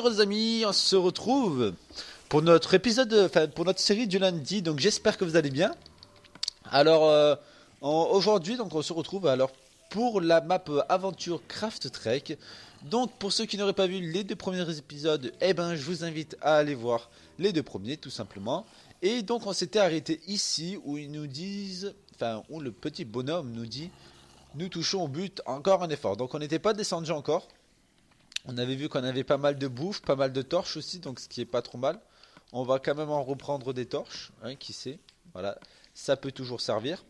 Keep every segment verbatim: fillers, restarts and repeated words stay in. Bonjour les amis, on se retrouve pour notre épisode, enfin pour notre série du lundi, donc j'espère que vous allez bien. Alors euh, aujourd'hui donc on se retrouve alors pour la map aventure Craft Trek. Donc pour ceux qui n'auraient pas vu les deux premiers épisodes, eh ben je vous invite à aller voir les deux premiers tout simplement. Et donc on s'était arrêté ici où ils nous disent, enfin où le petit bonhomme nous dit, nous touchons au but, encore un effort. Donc on n'était pas descendu encore. On avait vu qu'on avait pas mal de bouffe, pas mal de torches aussi, donc ce qui est pas trop mal. On va quand même en reprendre des torches, hein, qui sait. Voilà, ça peut toujours servir.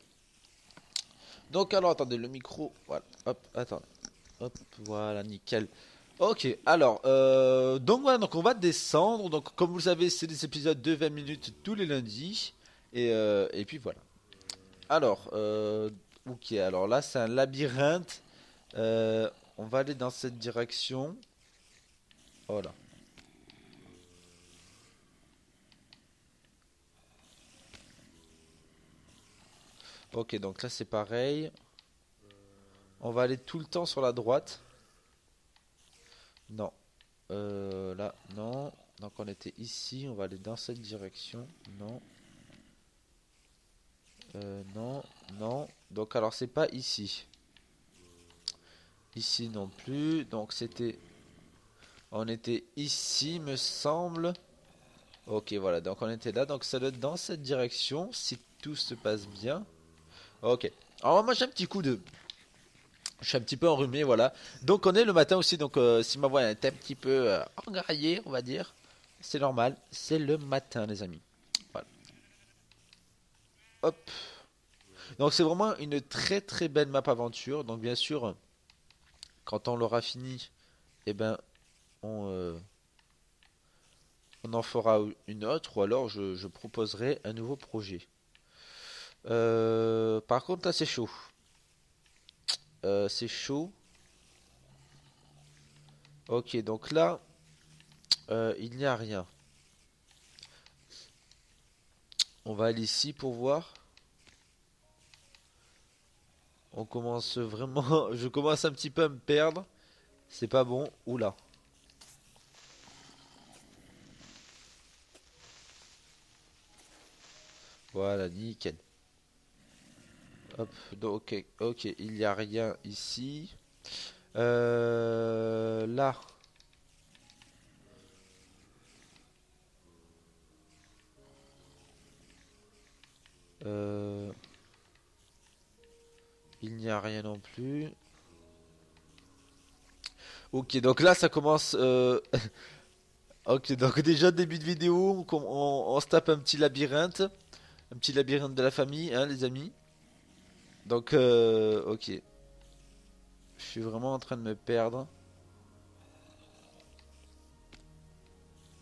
Donc alors, attendez, le micro, voilà, hop, attendez, hop, voilà, nickel. Ok, alors, euh, donc voilà, donc on va descendre. Donc comme vous le savez, c'est des épisodes de vingt minutes tous les lundis. Et, euh, et puis voilà. Alors, euh, ok, alors là c'est un labyrinthe. Euh, on va aller dans cette direction. Voilà. Ok, donc là c'est pareil. On va aller tout le temps sur la droite. Non. Euh, là, non. Donc on était ici. On va aller dans cette direction. Non. Euh, non, non. Donc alors c'est pas ici. Ici non plus. Donc c'était... On était ici, me semble. Ok, voilà. Donc on était là. Donc ça doit être dans cette direction. Si tout se passe bien. Ok. Alors moi j'ai un petit coup de... Je suis un petit peu enrhumé, voilà. Donc on est le matin aussi, donc euh, si ma voix est un petit peu euh, engraillée, on va dire. C'est normal, c'est le matin les amis. Voilà. Hop. Donc c'est vraiment une très très belle map aventure. Donc bien sûr, quand on l'aura fini, eh ben on, euh, on en fera une autre. Ou alors je, je proposerai un nouveau projet. Euh, par contre là c'est chaud. Euh, c'est chaud. Ok, donc là, euh, il n'y a rien. On va aller ici pour voir. On commence vraiment... Je commence un petit peu à me perdre. C'est pas bon. Oula. Voilà, nickel. Hop, donc, ok, ok, il n'y a rien ici. Euh, là. Euh, il n'y a rien non plus. Ok, donc là ça commence... Euh... ok, donc déjà début de vidéo, on, on, on se tape un petit labyrinthe. Un petit labyrinthe de la famille, hein les amis. Donc, euh, ok. Je suis vraiment en train de me perdre.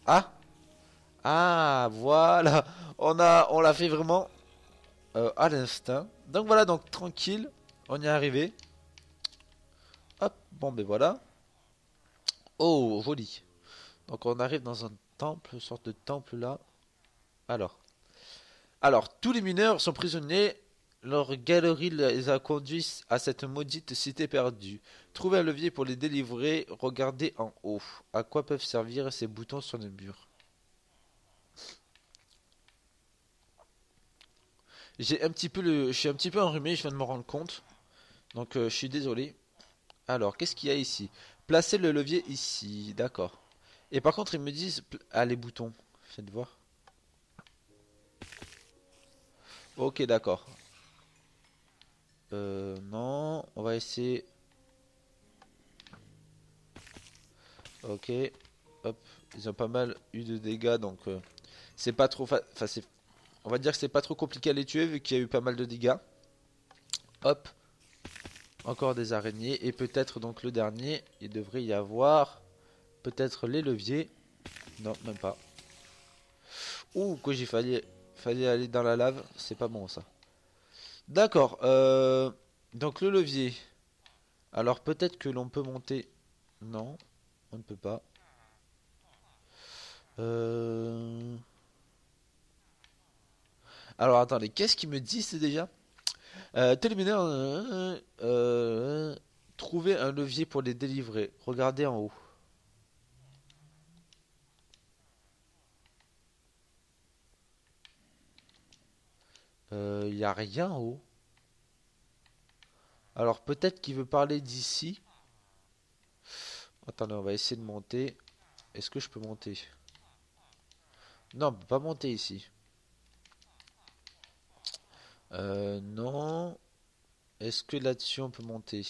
Ah, ah, voilà. On a, on l'a fait vraiment euh, à l'instinct. Donc voilà, donc tranquille, on y est arrivé. Hop, bon ben voilà. Oh, joli. Donc on arrive dans un temple, une sorte de temple là. Alors, alors tous les mineurs sont prisonniers. Leur galerie les a conduits à cette maudite cité perdue. Trouvez un levier pour les délivrer. Regardez en haut. À quoi peuvent servir ces boutons sur le mur? J'ai un petit peu le... Je suis un petit peu enrhumé, je viens de me rendre compte. Donc euh, je suis désolé. Alors, qu'est-ce qu'il y a ici? Placez le levier ici. D'accord. Et par contre, ils me disent... Ah, les boutons. Faites voir. Ok, d'accord. Euh, non, on va essayer. Ok, hop, ils ont pas mal eu de dégâts, donc euh, c'est pas trop, enfin on va dire que c'est pas trop compliqué à les tuer vu qu'il y a eu pas mal de dégâts. Hop, encore des araignées et peut-être donc le dernier, il devrait y avoir peut-être les leviers. Non, même pas. Ouh, quoi, j'ai failli, failli aller dans la lave, c'est pas bon ça. D'accord, euh, donc le levier. Alors peut-être que l'on peut monter. Non, on ne peut pas. Euh... Alors attendez, qu'est-ce qu'ils me disent déjà? euh, Télémineur, euh, euh, trouver un levier pour les délivrer. Regardez en haut. euh, y a rien en haut. Alors peut-être qu'il veut parler d'ici. Attendez, on va essayer de monter. Est-ce que je peux monter? Non, on peut pas monter ici. Euh, non. Est-ce que là-dessus on peut monter?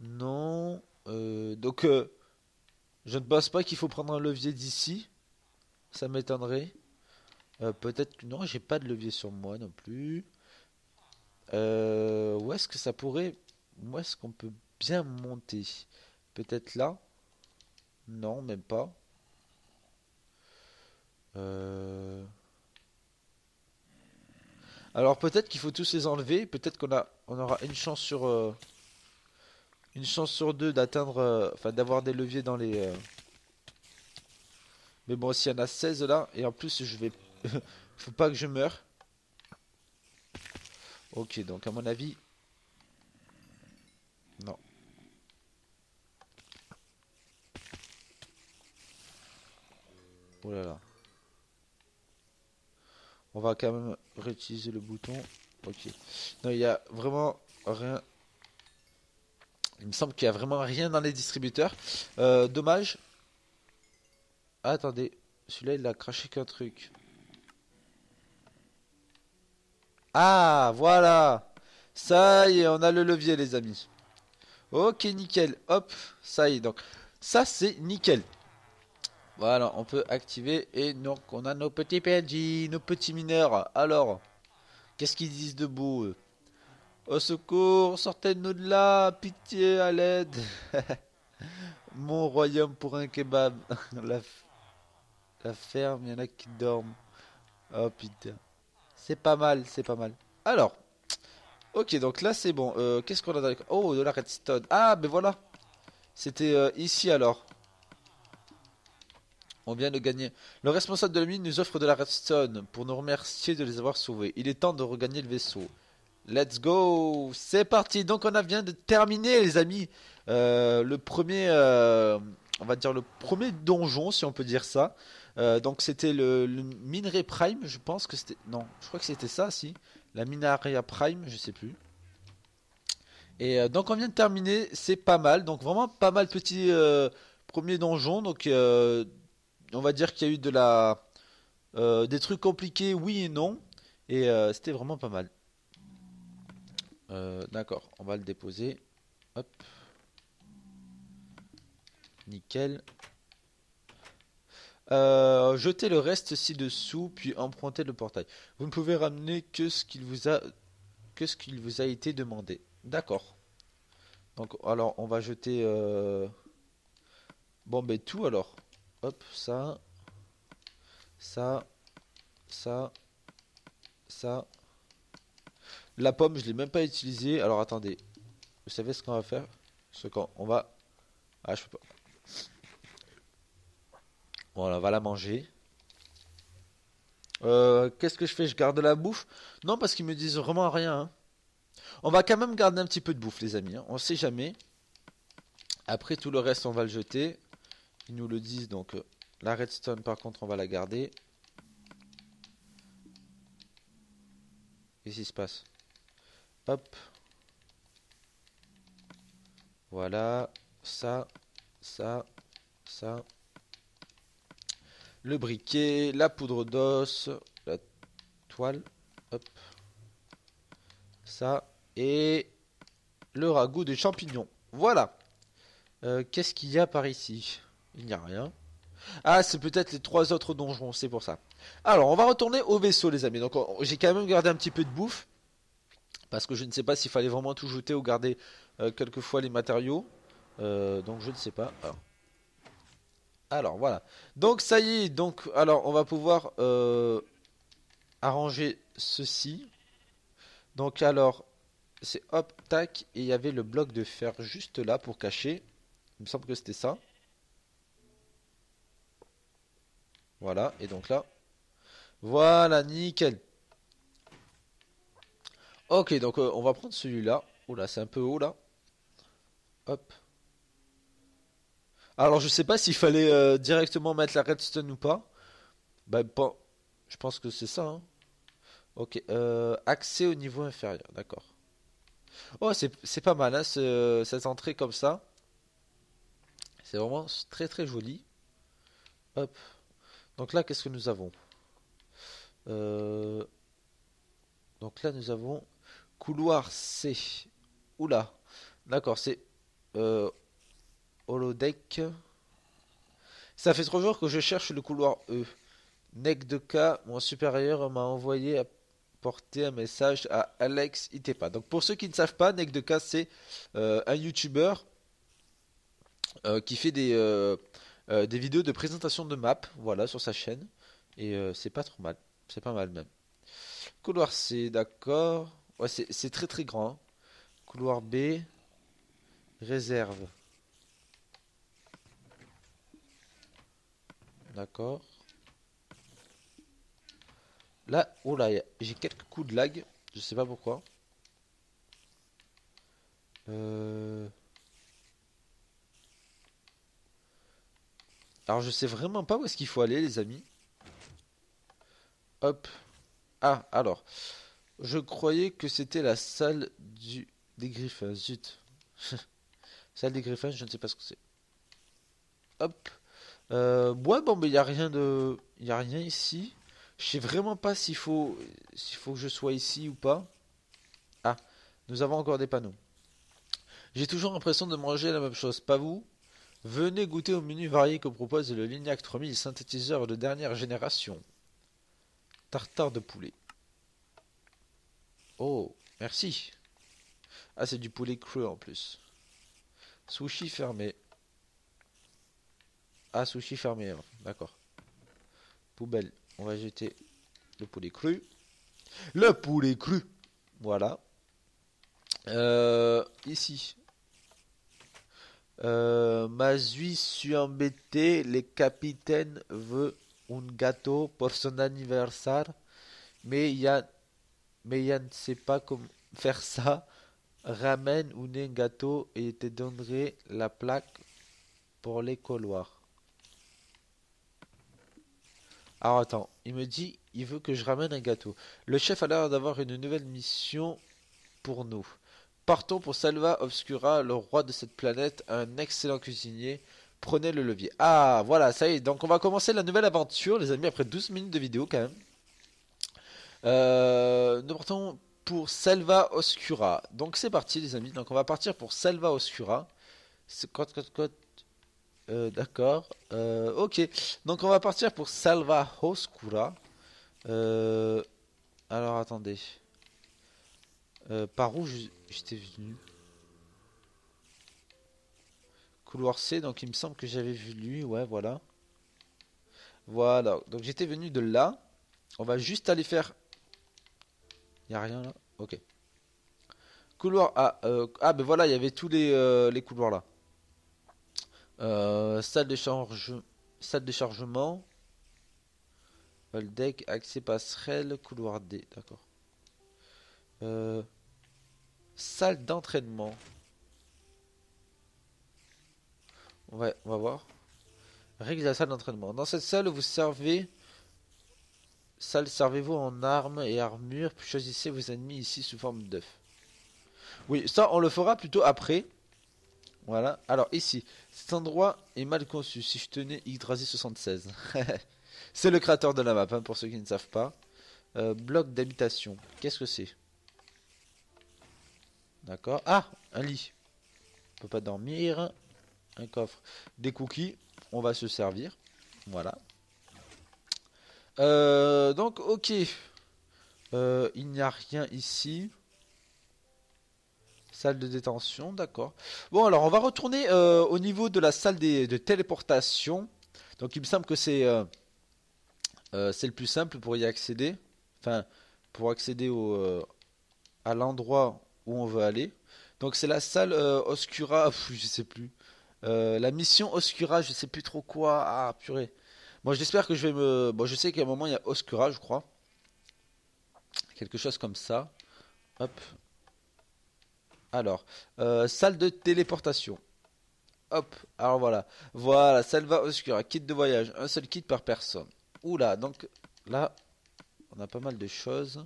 Non. Euh, donc euh, je ne pense pas qu'il faut prendre un levier d'ici. Ça m'étonnerait. Euh, peut-être que non, j'ai pas de levier sur moi non plus. Euh, où est-ce que ça pourrait... Où est-ce qu'on peut bien monter? Peut-être là? Non, même pas. Euh... Alors peut-être qu'il faut tous les enlever. Peut-être qu'on a, on aura une chance sur... Euh, une chance sur deux d'atteindre... Euh, enfin, d'avoir des leviers dans les... Euh... Mais bon, s'il y en a seize là, et en plus je vais... Faut pas que je meure. Ok, donc à mon avis... Non. Oh là là. On va quand même réutiliser le bouton. Ok. Non, il y a vraiment rien... Il me semble qu'il y a vraiment rien dans les distributeurs. Euh, dommage. Ah, attendez. Celui-là, il a craché qu'un truc. Ah, voilà. Ça y est, on a le levier, les amis. Ok, nickel. Hop, ça y est. Donc, ça, c'est nickel. Voilà, on peut activer. Et donc, on a nos petits P N J, nos petits mineurs. Alors, qu'est-ce qu'ils disent de beau, eux? Au secours, sortez-nous de là. Pitié, à l'aide. Mon royaume pour un kebab. La, f... La ferme, il y en a qui dorment. Oh putain. C'est pas mal, c'est pas mal. Alors. Ok, donc là c'est bon. Euh, Qu'est-ce qu'on a dans les... Oh, de la redstone. Ah, ben voilà. C'était euh, ici alors. On vient de gagner. Le responsable de la mine nous offre de la redstone pour nous remercier de les avoir sauvés. Il est temps de regagner le vaisseau. Let's go. C'est parti. Donc on a vient de terminer les amis. Euh, le premier, euh, on va dire le premier donjon si on peut dire ça. Euh, donc c'était le, le minerai prime, je pense que c'était... Non, je crois que c'était ça, si. La mineria prime, je sais plus. Et euh, donc on vient de terminer, c'est pas mal. Donc vraiment pas mal petit euh, premier donjon. Donc euh, on va dire qu'il y a eu de la... Euh, des trucs compliqués, oui et non. Et euh, c'était vraiment pas mal. Euh, D'accord, on va le déposer. Hop. Nickel. Euh, jetez le reste ci-dessous puis empruntez le portail. Vous ne pouvez ramener que ce qu'il vous a que ce qu'il vous a été demandé. D'accord. Donc alors on va jeter euh... bon ben tout alors. Hop, ça ça ça ça. La pomme, je l'ai même pas utilisée. Alors attendez. Vous savez ce qu'on va faire? Ce qu'on on va Ah, je peux pas. Voilà, on va la manger. Euh, Qu'est-ce que je fais? Je garde la bouffe? Non, parce qu'ils me disent vraiment rien. Hein. On va quand même garder un petit peu de bouffe, les amis. Hein. On sait jamais. Après, tout le reste, on va le jeter. Ils nous le disent. Donc, euh, la redstone, par contre, on va la garder. Qu'est-ce qui se passe? Hop. Voilà. Ça. Ça. Ça. Le briquet, la poudre d'os, la toile, hop, ça, et le ragoût de champignons. Voilà. Euh, Qu'est-ce qu'il y a par ici? Il n'y a rien. Ah, c'est peut-être les trois autres donjons, c'est pour ça. Alors, on va retourner au vaisseau, les amis. Donc, j'ai quand même gardé un petit peu de bouffe, parce que je ne sais pas s'il fallait vraiment tout jeter ou garder euh, quelquefois les matériaux. Euh, donc, je ne sais pas. Alors. Alors voilà, donc ça y est, donc alors on va pouvoir euh, arranger ceci. Donc alors c'est hop, tac, et il y avait le bloc de fer juste là pour cacher. Il me semble que c'était ça. Voilà, et donc là, voilà, nickel. Ok, donc euh, on va prendre celui-là. Oula, c'est un peu haut là. Hop. Alors je sais pas s'il fallait euh, directement mettre la redstone ou pas. Bah, bah je pense que c'est ça. Hein. Ok, euh, accès au niveau inférieur, d'accord. Oh, c'est pas mal, hein, ce, cette entrée comme ça. C'est vraiment très très joli. Hop. Donc là, qu'est-ce que nous avons? euh, Donc là, nous avons couloir C. Oula. D'accord, c'est euh, holodeck. Ça fait trois jours que je cherche le couloir E. Nec de K, mon supérieur, m'a envoyé à porter un message à Alex Itepa. Donc pour ceux qui ne savent pas, Nec de K, c'est euh, un YouTuber euh, qui fait des, euh, euh, des vidéos de présentation de maps, voilà, sur sa chaîne. Et euh, c'est pas trop mal, c'est pas mal même. Couloir C, d'accord. Ouais, c'est très très grand. Hein. Couloir B, réserve. D'accord. Là, oh là, j'ai quelques coups de lag, je sais pas pourquoi. Euh... Alors je sais vraiment pas où est-ce qu'il faut aller, les amis. Hop. Ah, alors. Je croyais que c'était la salle du... des griffins, zut. Salle des griffins, je ne sais pas ce que c'est. Hop. Euh... Ouais, bon, mais il n'y a rien de... Il n'y a rien ici. Je sais vraiment pas s'il faut s'il faut que je sois ici ou pas. Ah, nous avons encore des panneaux. J'ai toujours l'impression de manger la même chose, pas vous? Venez goûter au menu varié que propose le Lignac trois mille synthétiseur de dernière génération. Tartare de poulet. Oh, merci. Ah, c'est du poulet cru en plus. Sushi fermé. Ah, sushi fermé, d'accord. Poubelle. On va jeter le poulet cru. Le poulet cru. Voilà. Euh, ici. Euh, mais je suis embêté. Le capitaine veut un gâteau pour son anniversaire. Mais Yann, mais Yann ne sait pas comment faire ça. Ramène un gâteau et te donnerai la plaque pour les couloirs. Alors attends, il me dit, il veut que je ramène un gâteau. Le chef a l'air d'avoir une nouvelle mission pour nous. Partons pour Selva Oscura, le roi de cette planète, un excellent cuisinier. Prenez le levier. Ah, voilà, ça y est. Donc on va commencer la nouvelle aventure, les amis, après douze minutes de vidéo quand même. Euh, nous partons pour Selva Oscura. Donc c'est parti, les amis. Donc on va partir pour Selva Oscura. C'est cote, cote, cote. Euh, D'accord, euh, ok, donc on va partir pour Selva Oscura. Euh, alors attendez, euh, par où j'étais venu? Couloir C, donc il me semble que j'avais vu lui, ouais, voilà. Voilà, donc j'étais venu de là. On va juste aller faire... Il n'y a rien là, ok. Couloir A, euh... ah ben voilà, il y avait tous les, euh, les couloirs là. Euh, salle de charge, salle de chargement, holodeck, accès passerelle, couloir D, d'accord. Euh, salle d'entraînement. Ouais, on va voir. Règle de la salle d'entraînement. Dans cette salle, vous servez, salle servez-vous en armes et armures, puis choisissez vos ennemis ici sous forme d'œufs. Oui, ça on le fera plutôt après. Voilà, alors ici, cet endroit est mal conçu, si je tenais Yggdrasil soixante-seize. C'est le créateur de la map, hein, pour ceux qui ne savent pas. Euh, bloc d'habitation, qu'est-ce que c'est? D'accord, ah, un lit. On peut pas dormir. Un coffre, des cookies, on va se servir. Voilà. Euh, donc, ok. Euh, il n'y a rien ici. Salle de détention, d'accord. Bon, alors on va retourner euh, au niveau de la salle des, de téléportation. Donc il me semble que c'est euh, euh, c'est le plus simple pour y accéder. Enfin, pour accéder au, euh, à l'endroit où on veut aller. Donc c'est la salle euh, Oscura, pff, je sais plus. Euh, la mission Oscura, je sais plus trop quoi. Ah, purée. Moi, bon, j'espère que je vais me... Bon, je sais qu'à un moment, il y a Oscura, je crois. Quelque chose comme ça. Hop. Alors, euh, salle de téléportation. Hop, alors voilà. Voilà, Selva Oscura, kit de voyage. Un seul kit par personne. Oula, donc là, on a pas mal de choses.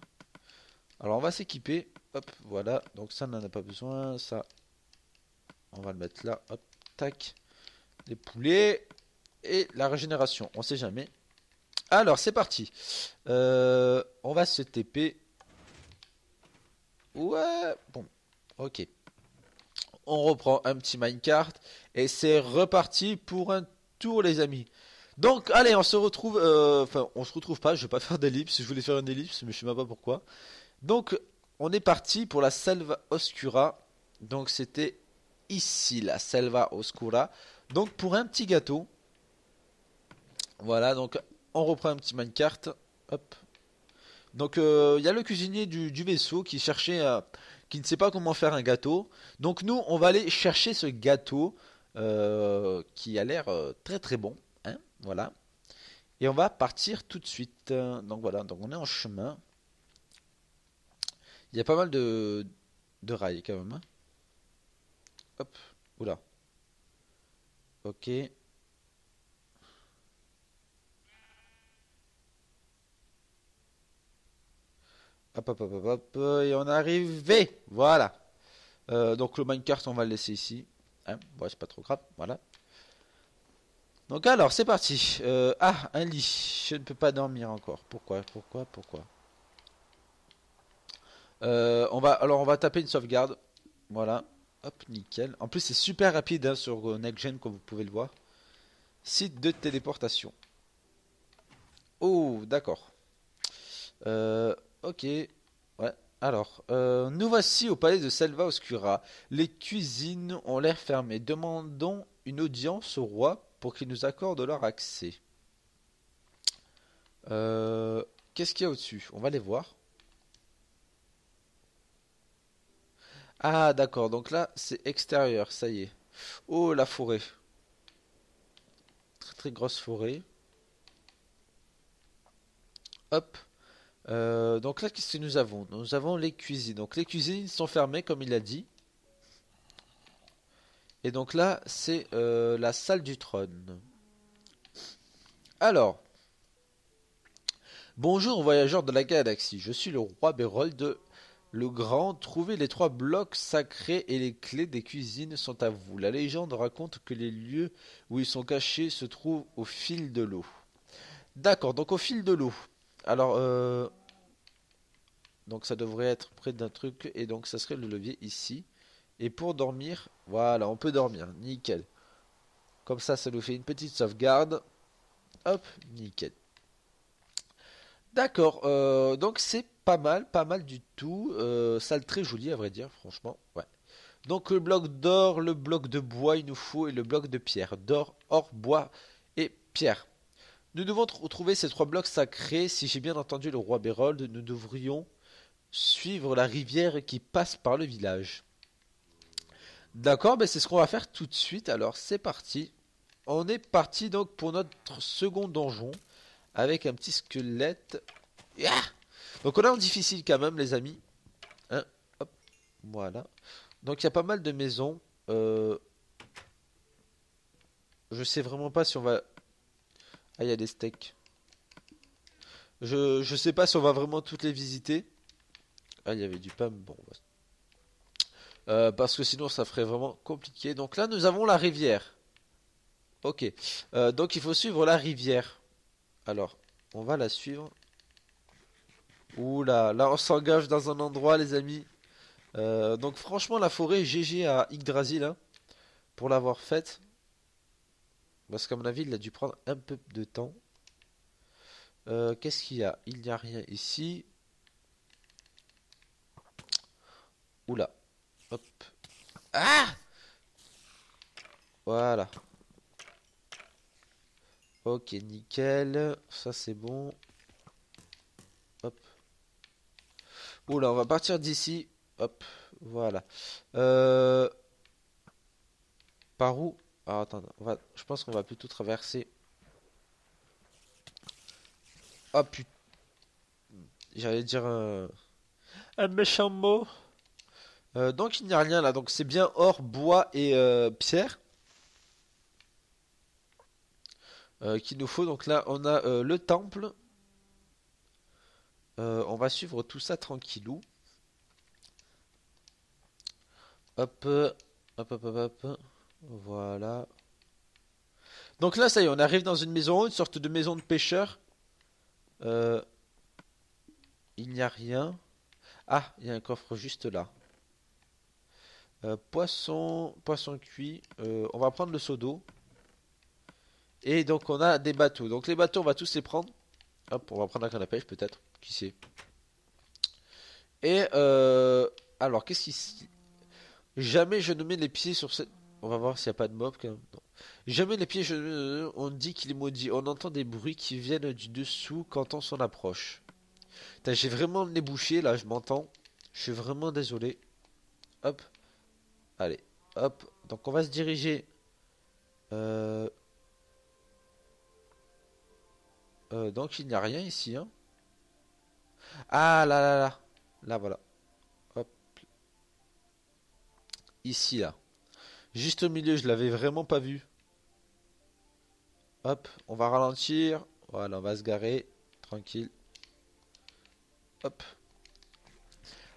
Alors on va s'équiper, hop, voilà, donc ça on n'en a pas besoin, ça on va le mettre là, hop, tac, les poulets et la régénération, on sait jamais. Alors c'est parti, euh, on va se T P, ouais, bon, ok, on reprend un petit minecart et c'est reparti pour un tour les amis. Donc allez, on se retrouve, enfin euh, on se retrouve pas, je vais pas faire d'ellipse, je voulais faire une ellipse mais je sais même pas pourquoi. Donc on est parti pour la Selva Oscura, donc c'était ici la Selva Oscura, donc pour un petit gâteau, voilà, donc on reprend un petit minecart, hop, donc il euh, y a le cuisinier du, du vaisseau qui cherchait, euh, qui ne sait pas comment faire un gâteau, donc nous on va aller chercher ce gâteau euh, qui a l'air euh, très très bon, hein, voilà, et on va partir tout de suite, donc voilà, donc on est en chemin. Il y a pas mal de, de rails quand même. Hop, oula. Ok. Hop, hop, hop, hop, hop. Et on est arrivé. Voilà. Euh, donc le minecart, on va le laisser ici. Hein, ouais, c'est pas trop grave. Voilà. Donc alors, c'est parti. Euh, ah, un lit. Je ne peux pas dormir encore. Pourquoi, pourquoi, pourquoi ? Euh, on va, alors on va taper une sauvegarde. Voilà. Hop, nickel. En plus c'est super rapide hein, sur euh, Next Gen comme vous pouvez le voir. Site de téléportation. Oh d'accord. euh, Ok. Ouais. Alors euh, nous voici au palais de Selva Oscura. Les cuisines ont l'air fermées. Demandons une audience au roi pour qu'il nous accorde leur accès. euh, Qu'est-ce qu'il y a au-dessus? On va les voir. Ah d'accord, donc là c'est extérieur, ça y est. Oh la forêt. Très très grosse forêt. Hop. Euh, donc là qu'est-ce que nous avons? Nous avons les cuisines. Donc les cuisines sont fermées comme il l'a dit. Et donc là c'est euh, la salle du trône. Alors. Bonjour voyageurs de la galaxie, je suis le roi Bérold de... Le Grand, trouvez les trois blocs sacrés et les clés des cuisines sont à vous. La légende raconte que les lieux où ils sont cachés se trouvent au fil de l'eau. D'accord, donc au fil de l'eau. Alors, euh... donc ça devrait être près d'un truc et donc ça serait le levier ici. Et pour dormir, voilà, on peut dormir, nickel. Comme ça, ça nous fait une petite sauvegarde. Hop, nickel. D'accord, euh, donc c'est pas mal, pas mal du tout. Euh, salle très jolie à vrai dire, franchement. Ouais. Donc le bloc d'or, le bloc de bois il nous faut et le bloc de pierre. D'or, or, bois et pierre. Nous devons retrouver ces trois blocs sacrés. Si j'ai bien entendu le roi Bérold, nous devrions suivre la rivière qui passe par le village. D'accord, ben c'est ce qu'on va faire tout de suite. Alors c'est parti. On est parti donc pour notre second donjon. Avec un petit squelette. Yeah. Donc on est en difficile quand même les amis. Hein, hop, voilà. Donc il y a pas mal de maisons. Euh... Je sais vraiment pas si on va... Ah il y a des steaks. Je, je sais pas si on va vraiment toutes les visiter. Ah il y avait du pain. Bon. Euh, parce que sinon ça ferait vraiment compliqué. Donc là nous avons la rivière. Ok. Euh, donc il faut suivre la rivière. Alors, on va la suivre. Oula, là on s'engage dans un endroit les amis. euh, Donc franchement la forêt, G G à Yggdrasil hein, pour l'avoir faite. Parce qu'à mon avis il a dû prendre un peu de temps. euh, Qu'est-ce qu'il y a? Il n'y a rien ici. Oula. Hop. Ah. Voilà. Ok, nickel. Ça, c'est bon. Hop. Oula, on va partir d'ici. Hop, voilà. Euh... Par où? Ah, attends, on va... je pense qu'on va plutôt traverser. Ah, putain. J'allais dire un... un méchant mot. Euh, donc, il n'y a rien là. Donc, c'est bien or, bois et euh, pierre. Euh, qu'il nous faut. Donc là on a euh, le temple Euh, on va suivre tout ça tranquillou. Hop, hop, hop, hop, hop. Voilà. Donc là, ça y est, on arrive dans une maison, une sorte de maison de pêcheur. Euh, il n'y a rien. Ah, il y a un coffre juste là. Euh, poisson, poisson cuit. Euh, on va prendre le seau d'eau. Et donc on a des bateaux. Donc les bateaux, on va tous les prendre. Hop, on va prendre un canne à pêche peut-être. Qui sait. Et euh, alors, qu'est-ce qui... Jamais je ne mets les pieds sur cette... On va voir s'il n'y a pas de mob quand même. Non. Jamais les pieds, je... on dit qu'il est maudit. On entend des bruits qui viennent du dessous quand on s'en approche. J'ai vraiment le nez bouché là, je m'entends. Je suis vraiment désolé. Hop. Allez, hop. Donc on va se diriger... Euh... Euh, donc il n'y a rien ici. Hein. Ah là là là. Là voilà. Hop. Ici là. Juste au milieu, je l'avais vraiment pas vu. Hop, on va ralentir. Voilà, on va se garer. Tranquille. Hop.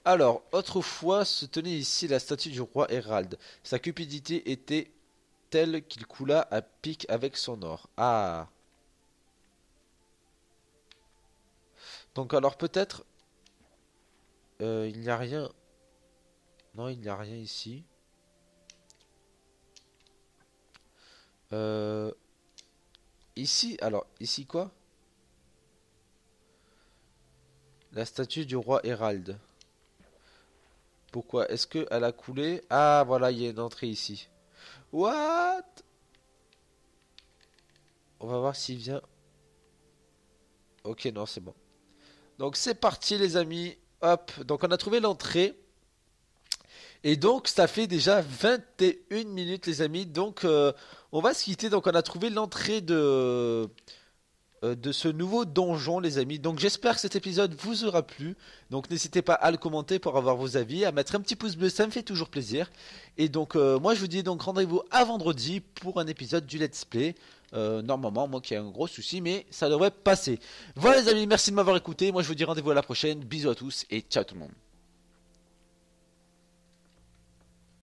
Alors, autrefois se tenait ici la statue du roi Herald. Sa cupidité était telle qu'il coula à pic avec son or. Ah. Donc alors peut-être... Euh, il n'y a rien... Non, il n'y a rien ici. Euh, ici, alors, ici quoi? La statue du roi Hérald. Pourquoi? Est-ce qu'elle a coulé? Ah, voilà, il y a une entrée ici. What? On va voir s'il vient. Ok, non, c'est bon. Donc, c'est parti, les amis. Hop, donc on a trouvé l'entrée. Et donc ça fait déjà vingt et une minutes les amis, donc euh, on va se quitter, donc on a trouvé l'entrée de, euh, de ce nouveau donjon les amis. Donc j'espère que cet épisode vous aura plu, donc n'hésitez pas à le commenter pour avoir vos avis, à mettre un petit pouce bleu, ça me fait toujours plaisir. Et donc euh, moi je vous dis donc rendez-vous à vendredi pour un épisode du Let's Play, euh, normalement moi qui ai un gros souci mais ça devrait passer. Voilà les amis, merci de m'avoir écouté, moi je vous dis rendez-vous à la prochaine, bisous à tous et ciao tout le monde.